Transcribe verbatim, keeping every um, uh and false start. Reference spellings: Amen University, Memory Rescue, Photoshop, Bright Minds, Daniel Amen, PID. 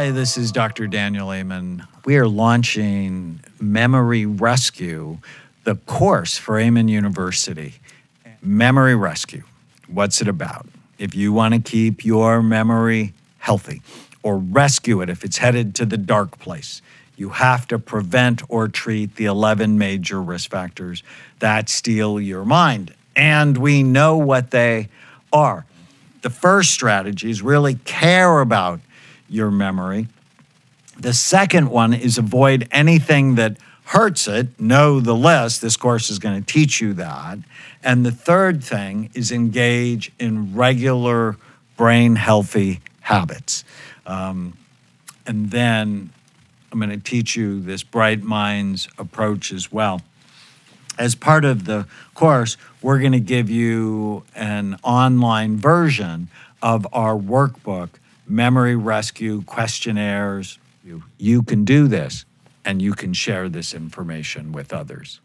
Hi, this is Doctor Daniel Amen. We are launching Memory Rescue, the course for Amen University. Memory Rescue, what's it about? If you want to keep your memory healthy or rescue it if it's headed to the dark place, you have to prevent or treat the eleven major risk factors that steal your mind. And we know what they are. The first strategy is really care about your memory. The second one is avoid anything that hurts it. Know the list. This course is going to teach you that. And the third thing is engage in regular brain-healthy habits. Um, and then I'm going to teach you this Bright Minds approach as well. As part of the course, we're going to give you an online version of our workbook, Memory Rescue Questionnaires. You, you can do this, and you can share this information with others.